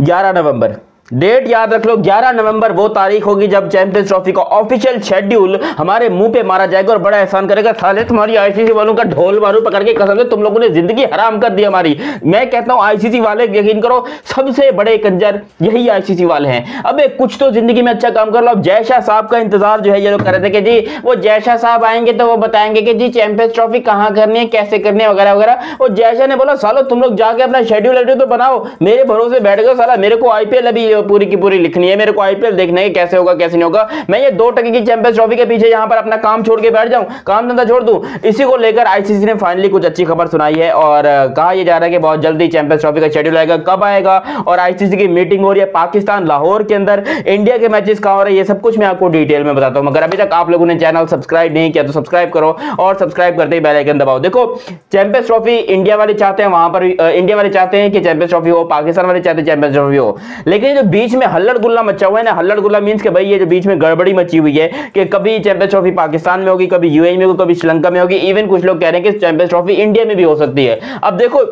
11 नवंबर। Date याद रख लो, 11 नवंबर वो तारीख होगी जब चैंपियंस ट्रॉफी का ऑफिशियल शेड्यूल हमारे मुंह पे मारा जाएगा और बड़ा एहसान करेगा साले तुम्हारी आईसीसी वालों का ढोल मारू पकड़ के, कसम से तुम लोगों ने जिंदगी हराम कर दी हमारी। मैं कहता हूं आईसीसी वाले यकीन करो सबसे बड़े कंजर यही आईसीसी वाले हैं। अबे कुछ तो जिंदगी में अच्छा काम कर लो। अब जय शाह साहब का इंतजार जो है ये लोग कर रहे थे कि जी वो जय शाह साहब आएंगे तो वो बताएंगे कि जी चैंपियंस ट्रॉफी कहाँ करनी है, कैसे करनी है वगैरह वगैरह। और जय शाह ने बोला सालो तुम लोग जाके अपना शेड्यूल तो बनाओ, मेरे भरोसे बैठ गए साला, मेरे को आईपीएल अभी पूरी की पूरी लिखनी है, मेरे को आईपीएल देखना है कैसे होगा कैसे नहीं होगा। मैं ये 2 टके की चैंपियंस ट्रॉफी के पीछे यहां पर अपना काम छोड़ के बैठ जाऊं, काम धंधा छोड़ दूं। इसी को लेकर आईसीसी ने फाइनली कुछ अच्छी खबर सुनाई है और कहा यह जा रहा है कि बहुत जल्दी चैंपियंस ट्रॉफी का शेड्यूल आएगा। कब आएगा और आईसीसी की मीटिंग हो रही है पाकिस्तान लाहौर के अंदर, इंडिया के मैचेस कहां हो रहे हैं, ये सब कुछ मैं आपको डिटेल में बताता हूं। मगर अभी तक आप लोगों ने चैनल सब्सक्राइब नहीं किया तो सब्सक्राइब करो और सब्सक्राइब करते ही बेल आइकन दबाओ। देखो चैंपियंस ट्रॉफी इंडिया वाले चाहते हैं, वहां पर इंडिया वाले चाहते हैं कि चैंपियंस ट्रॉफी हो, पाकिस्तान वाले चाहते हैं चैंपियंस ट्रॉफी हो, लेकिन बीच में हल्लड़ गुल्ला मचा हुआ है ना। हल्लड़ गुल्ला मींस के भाई ये जो बीच में गड़बड़ी मची हुई है कि कभी चैंपियंस ट्रॉफी पाकिस्तान में होगी, कभी यूएई में होगी, कभी श्रीलंका में होगी, इवन कुछ लोग कह रहे हैं कि चैंपियंस ट्रॉफी इंडिया में भी हो सकती है। अब देखो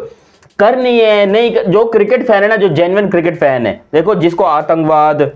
करनी है नहीं, जो क्रिकेट फैन है ना, जो जेन्युइन क्रिकेट फैन है, देखो जिसको आतंकवाद,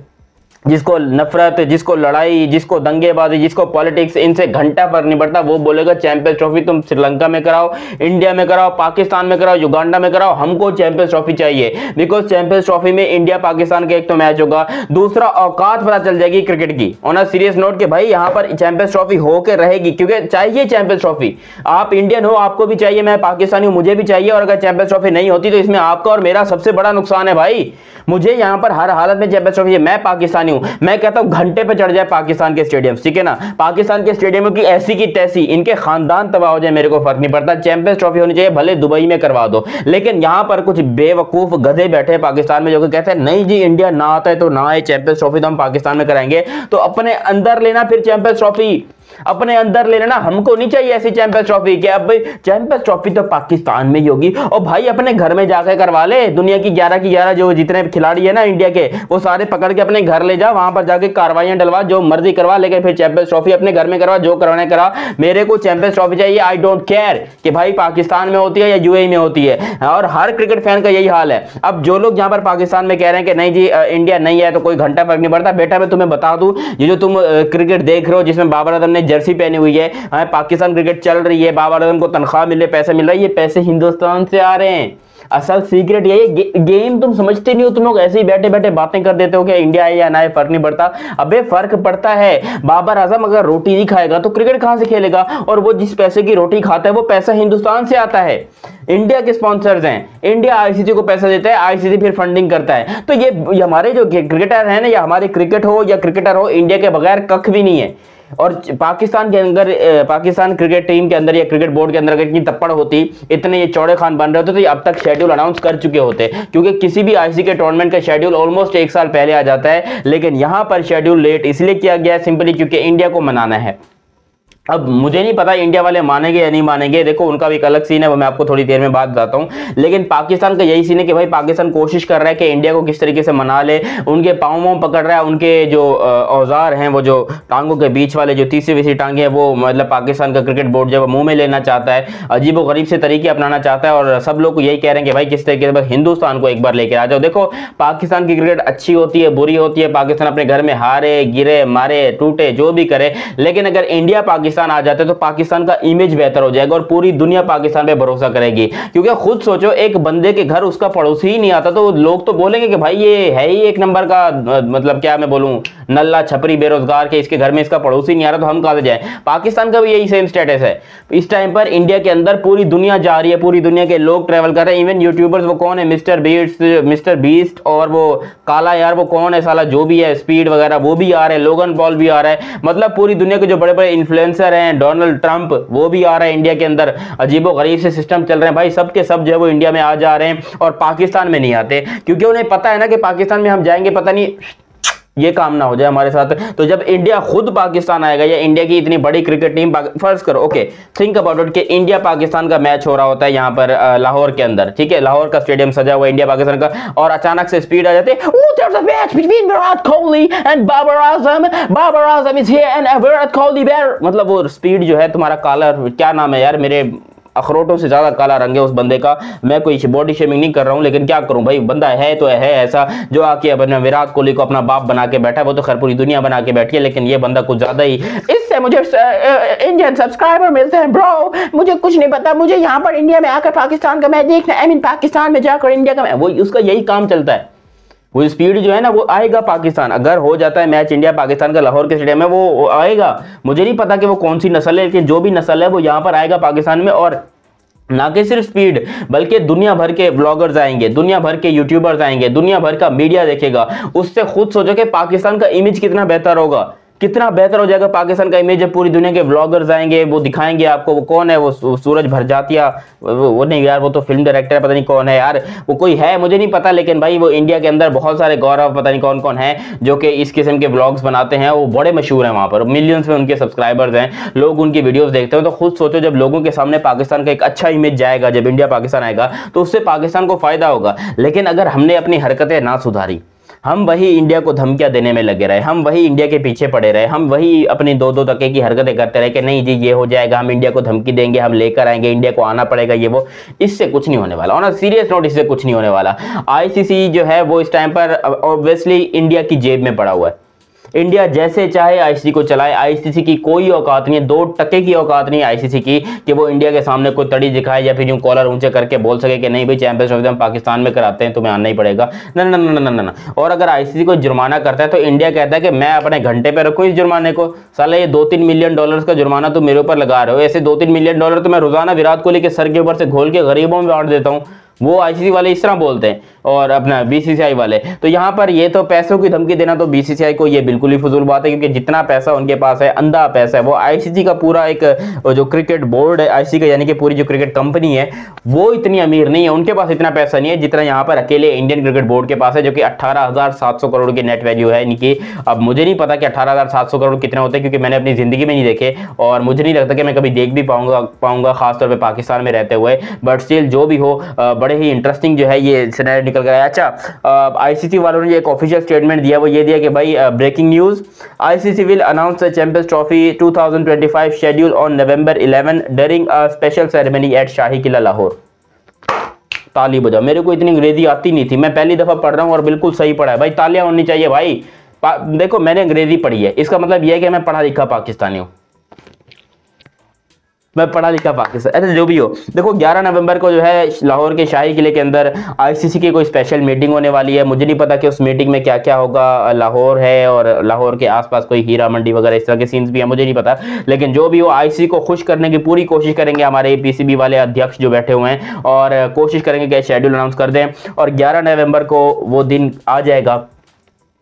जिसको नफरत, जिसको लड़ाई, जिसको दंगेबाजी, जिसको पॉलिटिक्स, इनसे घंटा फर्क नहीं पड़ता, वो बोलेगा चैंपियंस ट्रॉफी तुम श्रीलंका में कराओ, इंडिया में कराओ, पाकिस्तान में कराओ, युगांडा में कराओ, हमको चैंपियंस ट्रॉफी चाहिए। बिकॉज चैंपियंस ट्रॉफी में इंडिया पाकिस्तान का एक तो मैच होगा, दूसरा औकात पता चल जाएगी क्रिकेट की। ऑन अ सीरियस नोट के भाई यहाँ पर चैंपियंस ट्रॉफी होकर रहेगी क्योंकि चाहिए चैंपियंस ट्रॉफी। आप इंडियन हो आपको भी चाहिए, मैं पाकिस्तानी हूँ मुझे भी चाहिए। और अगर चैंपियंस ट्रॉफी नहीं होती तो इसमें आपका और मेरा सबसे बड़ा नुकसान है भाई। मुझे यहाँ पर हर हालत में चैंपियंस ट्रॉफी है। मैं पाकिस्तानी, मैं कहता हूं घंटे पे चढ़ जाए पाकिस्तान के स्टेडियम, ठीक है ना, पाकिस्तान के स्टेडियम की ऐसी की तैसी, इनके खानदान तबाह हो जाए, मेरे को फर्क नहीं पड़ता। चैंपियंस ट्रॉफी होनी चाहिए, भले दुबई में करवा दो। लेकिन यहां पर कुछ बेवकूफ गधे बैठे पाकिस्तान में जो कि कहते हैं नहीं जी इंडिया ना आता है तो ना आए चैंपियंस ट्रॉफी, तो हम पाकिस्तान में कराएंगे। तो अपने अंदर लेना फिर चैंपियंस ट्रॉफी, अपने अंदर ले लेना, हमको नहीं चाहिए ऐसी चैंपियंस ट्रॉफी। क्या अब चैंपियंस ट्रॉफी तो पाकिस्तान में ही होगी और भाई अपने घर में जाकर करवा ले। दुनिया की 11 की 11 जो जितने खिलाड़ी है ना इंडिया के, वो सारे पकड़ के अपने घर ले जा, वहां पर जाके कार्रवाइयां डलवा, जो मर्जी करवा, लेकिन फिर चैंपियंस ट्रॉफी अपने घर में करवा, जो करवाने करा। मेरे को चैंपियंस ट्रॉफी चाहिए, आई डोंट केयर कि भाई पाकिस्तान में होती है या यूएई में होती है। और हर क्रिकेट फैन का यही हाल है। अब जो लोग यहाँ पर पाकिस्तान में कह रहे हैं कि नहीं जी इंडिया नहीं है तो कोई घंटा फर्क नहीं पड़ता, बेटा मैं तुम्हें बता दूं ये जो तुम क्रिकेट देख रहे हो जिसमें बाबर आजम ने जर्सी पहनी हुई है, हमें पाकिस्तान क्रिकेट चल रही है, बाबर आजम को तनख्वाह मिल रही है, पैसे मिल रहा है, ये पैसे हिंदुस्तान से आ रहे हैं। असल सीक्रेट यही गेम तुम समझते नहीं हो, तुम लोग ऐसे ही बैठे बैठे बातें कर देते हो कि इंडिया आए या ना आए फर्क नहीं पड़ता। अबे फर्क पड़ता है। बाबर आजम अगर रोटी नहीं खाएगा तो क्रिकेट कहां से खेलेगा? और वो जिस पैसे की रोटी खाता है वो पैसा हिंदुस्तान से आता है। इंडिया के स्पॉन्सर्स हैं, इंडिया आईसीसी को पैसा देता है, आईसीसी फिर फंडिंग करता है। तो ये हमारे जो क्रिकेटर हैं ना, या हमारे क्रिकेट हो या क्रिकेटर हो, इंडिया के बगैर कख भी नहीं है। और पाकिस्तान के अंदर, पाकिस्तान क्रिकेट टीम के अंदर या क्रिकेट बोर्ड के अंदर अगर इतनी तप्पड़ होती, इतने ये चौड़े खान बन रहे होते तो ये अब तक शेड्यूल अनाउंस कर चुके होते, क्योंकि किसी भी आईसीसी के टूर्नामेंट का शेड्यूल ऑलमोस्ट 1 साल पहले आ जाता है। लेकिन यहाँ पर शेड्यूल लेट इसलिए किया गया है सिंपली क्योंकि इंडिया को मनाना है। अब मुझे नहीं पता इंडिया वाले मानेंगे या नहीं मानेंगे, देखो उनका भी एक अलग सीन है, वो मैं आपको थोड़ी देर में बात बताता हूँ। लेकिन पाकिस्तान का यही सीन है कि भाई पाकिस्तान कोशिश कर रहा है कि इंडिया को किस तरीके से मना ले, उनके पाँव वाँव पकड़ रहा है, उनके जो औजार हैं, वो जो टांगों के बीच वाले जो तीसरी वीसी टांगे हैं, वो मतलब पाकिस्तान का क्रिकेट बोर्ड जब मुँह में लेना चाहता है, अजीब व गरीब से तरीके अपनाना चाहता है। और सब लोग यही कह रहे हैं कि भाई किस तरीके से हिंदुस्तान को एक बार लेकर आ जाओ। देखो पाकिस्तान की क्रिकेट अच्छी होती है, बुरी होती है, पाकिस्तान अपने घर में हारे, गिरे, मारे, टूटे, जो भी करे, लेकिन अगर इंडिया पाकिस्तान आ जाते तो पाकिस्तान का इमेज बेहतर हो जाएगा और पूरी दुनिया पाकिस्तान पे भरोसा करेगी। क्योंकि खुद सोचो एक बंदे के घर उसका पड़ोसी ही नहीं आता तो लोग तो बोलेंगे कि भाई ये है ही एक नंबर का, मतलब क्या मैं बोलूं, नल्ला छपरी बेरोजगार के, इसके घर में इसका पड़ोसी नहीं आ रहा तो हम कहां से जाएं। पाकिस्तान का भी यही सेम स्टेटस है इस टाइम पर। इंडिया के अंदर पूरी दुनिया जा रही है, पूरी दुनिया के लोग ट्रेवल कर रहे हैं, इवन यूट्यूबर्स, वो कौन है, मिस्टर बीस्ट और वो काला यार, वो कौन है साला जो भी है, स्पीड वगैरह, वो भी आ रहे हैं, लोगन पॉल भी आ रहा है, मतलब पूरी दुनिया के जो बड़े बड़े इन्फ्लुएंस हैं, डोनाल्ड ट्रंप, वो भी आ रहा है इंडिया के अंदर। अजीबो गरीब से सिस्टम चल रहे हैं भाई, सब के सब जो है वो इंडिया में आ जा रहे हैं और पाकिस्तान में नहीं आते, क्योंकि उन्हें पता है ना कि पाकिस्तान में हम जाएंगे पता नहीं ये काम ना हो जाए हमारे साथ। तो जब इंडिया खुद पाकिस्तान आएगा या इंडिया की इतनी बड़ी क्रिकेट टीम, फर्ज करो, ओके थिंक अबाउट इट कि इंडिया पाकिस्तान का मैच हो रहा होता है यहाँ पर लाहौर के अंदर, ठीक है, लाहौर का स्टेडियम सजा हुआ इंडिया पाकिस्तान का, और अचानक से स्पीड आ जाते हैं, there's a match between Virat Kohli and Babar Azam, Babar Azam is here and Virat Kohli, मतलब वो स्पीड जो है तुम्हारा, कालर क्या नाम है यार, मेरे अखरोटों से ज़्यादा काला रंग है उस बंदे का। मैं कोई बॉडी शेमिंग नहीं कर रहा हूँ, लेकिन क्या करूँ भाई, बंदा है तो है ऐसा जो आके अपने विराट कोहली को अपना बाप बना के बैठा है। वो तो खैर पूरी दुनिया बना के बैठी है, लेकिन ये बंदा कुछ ज़्यादा ही। इससे मुझे इंडियन सब्सक्राइबर मिलते हैं ब्रो, मुझे कुछ नहीं पता, मुझे यहाँ पर इंडिया में आकर पाकिस्तान का मैच देखना, आई मीन पाकिस्तान में जाकर इंडिया का मैच। वो उसका यही काम चलता है। वो स्पीड जो है ना, वो आएगा पाकिस्तान, अगर हो जाता है मैच इंडिया पाकिस्तान का लाहौर के स्टेडियम में, वो आएगा। मुझे नहीं पता कि वो कौन सी नस्ल है, लेकिन जो भी नस्ल है वो यहाँ पर आएगा पाकिस्तान में। और ना कि सिर्फ स्पीड, बल्कि दुनिया भर के ब्लॉगर्स आएंगे, दुनिया भर के यूट्यूबर्स आएंगे, दुनिया भर का मीडिया देखेगा। उससे खुद सोचो कि पाकिस्तान का इमेज कितना बेहतर होगा, कितना बेहतर हो जाएगा पाकिस्तान का इमेज। पूरी दुनिया के व्लॉगर्स आएंगे, वो दिखाएंगे आपको वो कौन है, वो सूरज भरजातिया, वो नहीं यार, वो तो फिल्म डायरेक्टर है, पता नहीं कौन है यार, वो कोई है मुझे नहीं पता, लेकिन भाई वो इंडिया के अंदर बहुत सारे गौरव पता नहीं कौन कौन है जो कि इस किस्म के व्लॉग्स बनाते हैं। वो बड़े मशहूर हैं, वहाँ पर मिलियंस में उनके सब्सक्राइबर्स हैं, लोग उनकी वीडियोज़ देखते हैं। तो खुद सोचो जब लोगों के सामने पाकिस्तान का एक अच्छा इमेज जाएगा, जब इंडिया पाकिस्तान आएगा तो उससे पाकिस्तान को फ़ायदा होगा। लेकिन अगर हमने अपनी हरकतें ना सुधारी, हम वही इंडिया को धमकियां देने में लगे रहे, हम वही इंडिया के पीछे पड़े रहे, हम वही अपनी दो दो तके की हरकतें करते रहे कि नहीं जी ये हो जाएगा, हम इंडिया को धमकी देंगे, हम लेकर आएंगे, इंडिया को आना पड़ेगा ये वो, इससे कुछ नहीं होने वाला। और सीरियस नोट, इससे कुछ नहीं होने वाला। आईसीसी जो है वो इस टाइम पर ऑब्वियसली इंडिया की जेब में पड़ा हुआ है। इंडिया जैसे चाहे आईसीसी को चलाए, आईसीसी की कोई औकात नहीं है, 2 टके की औकात नहीं आईसीसी की कि वो इंडिया के सामने कोई तड़ी दिखाए या फिर यूँ कॉलर ऊंचे करके बोल सके कि नहीं भाई चैंपियंस ट्रॉफी हम पाकिस्तान में कराते हैं, तुम्हें आना ही पड़ेगा। ना ना ना ना ना ना। और अगर आईसीसी को जुर्माना करता है तो इंडिया कहता है कि मैं अपने घंटे पर रखूँ इस जुर्माने को, साला ये 2-3 मिलियन डॉलर का जुर्माना तुम मेरे ऊपर लगा रहे हो, ऐसे 2-3 मिलियन डॉलर तो मैं रोजाना विराट कोहली के सर के ऊपर से घोल के गरीबों में बांट देता हूँ। वो आईसीसी वाले इस तरह बोलते हैं और अपना बीसीसीआई वाले तो यहाँ पर ये तो पैसों की धमकी देना तो बीसीसीआई को ये बिल्कुल ही फजूल बात है, क्योंकि जितना पैसा उनके पास है, अंधा पैसा है। वो आईसीसी का पूरा एक जो क्रिकेट बोर्ड है आईसीसी का, यानी कि पूरी जो क्रिकेट कंपनी है वो इतनी अमीर नहीं है, उनके पास इतना पैसा नहीं है जितना यहाँ पर अकेले इंडियन क्रिकेट बोर्ड के पास है, जो कि 18,700 करोड़ की नेट वैल्यू है इनकी। अब मुझे नहीं पता कि 18,700 करोड़ कितना होता है, क्योंकि मैंने अपनी ज़िंदगी में नहीं देखे और मुझे नहीं लगता कि मैं कभी देख भी पाऊँगा खासतौर पर पाकिस्तान में रहते हुए। बट स्टिल जो भी हो, बड़े ही इंटरेस्टिंग जो है ये सिनेरियो निकल गया। अच्छा, आईसीसी वालों ने एक ऑफिशियल स्टेटमेंट दिया, वो ये दिया कि भाई breaking news, ICC will announce the champions Trophy 2025 schedule on November 11 during a special ceremony at Shahi Qila Lahore. ताली बजाओ। मेरे को इतनी अंग्रेजी आती नहीं थी, मैं पहली दफ़ा पढ़ रहा हूँ और बिल्कुल सही पढ़ा है भाई, तालियाँ होनी चाहिए भाई। देखो मैंने अंग्रेजी पढ़ी है, इसका मतलब यह है कि मैं पढ़ा लिखा पाकिस्तानी हूँ, मैं पढ़ा लिखा पाकिस्तान, ऐसा जो भी हो। देखो 11 नवंबर को जो है लाहौर के शाही किले के अंदर आईसीसी की कोई स्पेशल मीटिंग होने वाली है। मुझे नहीं पता कि उस मीटिंग में क्या क्या होगा। लाहौर है और लाहौर के आसपास कोई हीरा मंडी वगैरह इस तरह के सीन्स भी है, मुझे नहीं पता, लेकिन जो भी हो आईसीसी को खुश करने की पूरी कोशिश करेंगे हमारे पीसीबी वाले अध्यक्ष जो बैठे हुए हैं, और कोशिश करेंगे कि शेड्यूल अनाउंस कर दें। और 11 नवंबर को वो दिन आ जाएगा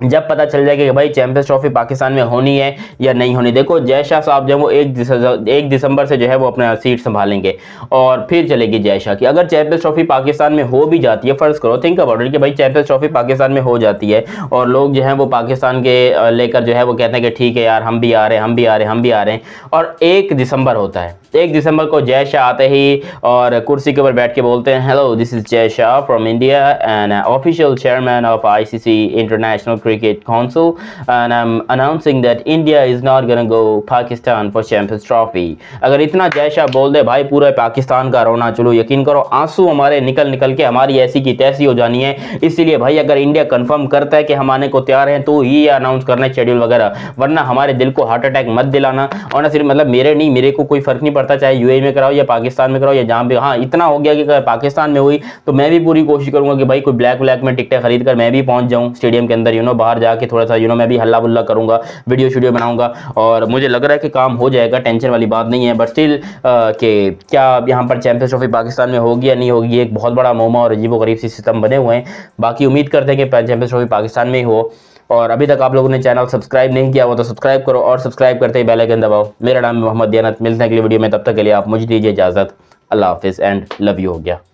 जब पता चल जाएगा कि भाई चैंपियंस ट्रॉफी पाकिस्तान में होनी है या नहीं होनी। देखो जय शाह साहब जो वो 1 दिसंबर से जो है वो अपना सीट संभालेंगे और फिर चलेगी जय शाह की। अगर चैंपियंस ट्रॉफी पाकिस्तान में हो भी जाती है, फ़र्ज़ करो, थिंक अबाउट इट कि भाई चैंपियंस ट्रॉफी पाकिस्तान में हो जाती है और लोग जो है वो पाकिस्तान के लेकर जो है वो कहते हैं कि ठीक है यार, हम भी आ रहे हैं, हम भी आ रहे हैं, हम भी आ रहे हैं। और 1 दिसंबर होता है, 1 दिसंबर को जय शाह आते ही और कुर्सी के ऊपर बैठ के बोलते हैं, hello this is Jay Shah from India and official chairman of ICC International Cricket Council, and I'm announcing that India is not gonna go Pakistan for Champions Trophy. अगर इतना जय शाह बोल दे भाई, पूरे पाकिस्तान का रोना, चलो यकीन करो आंसू हमारे निकल निकल के हमारी ऐसी की तैसी हो जानी है। इसीलिए भाई अगर इंडिया कंफर्म करता है कि हम आने को तैयार हैं तो ही अनाउंस करना है शेड्यूल वगैरह, वरना हमारे दिल को हार्ट अटैक मत दिलाना। और ना सिर्फ मतलब मेरे नहीं, मेरे को कोई फ़र्क नहीं पड़ता, चाहे UAE में कराओ या पाकिस्तान में कराओ या जहाँ भी। हाँ इतना हो गया कि अगर पाकिस्तान में हुई तो मैं भी पूरी कोशिश करूँगा कि भाई कोई ब्लैक व्लैक में टिकटें खरीद कर मैं भी पहुँच जाऊँ स्टेडियम के अंदर, बाहर जाके थोड़ा सा मैं भी हल्ला बुल्ला करूंगा, वीडियो शूडियो बनाऊंगा। और मुझे लग रहा है कि काम हो जाएगा, टेंशन वाली बात नहीं है। बट स्टिल कि क्या यहाँ पर चैंपियंस ट्रॉफी पाकिस्तान में होगी या नहीं होगी, एक बहुत बड़ा मोमा और अजीबोगरीब सी सिस्टम बने हुए हैं। बाकी उम्मीद करते हैं कि चैंपियंस ट्रॉफी पाकिस्तान में ही हो। और अभी तक आप लोगों ने चैनल सब्सक्राइब नहीं किया हुआ तो सब्सक्राइब करो और सब्सक्राइब करते ही बेल आइकन दबाओ। मेरा नाम मोहम्मद ज़ियानत, मिलते हैं अगली वीडियो में, तब तक के लिए आप मुझे दीजिए इजाज़त। अल्लाह हाफिज़ एंड लव यू हो गया।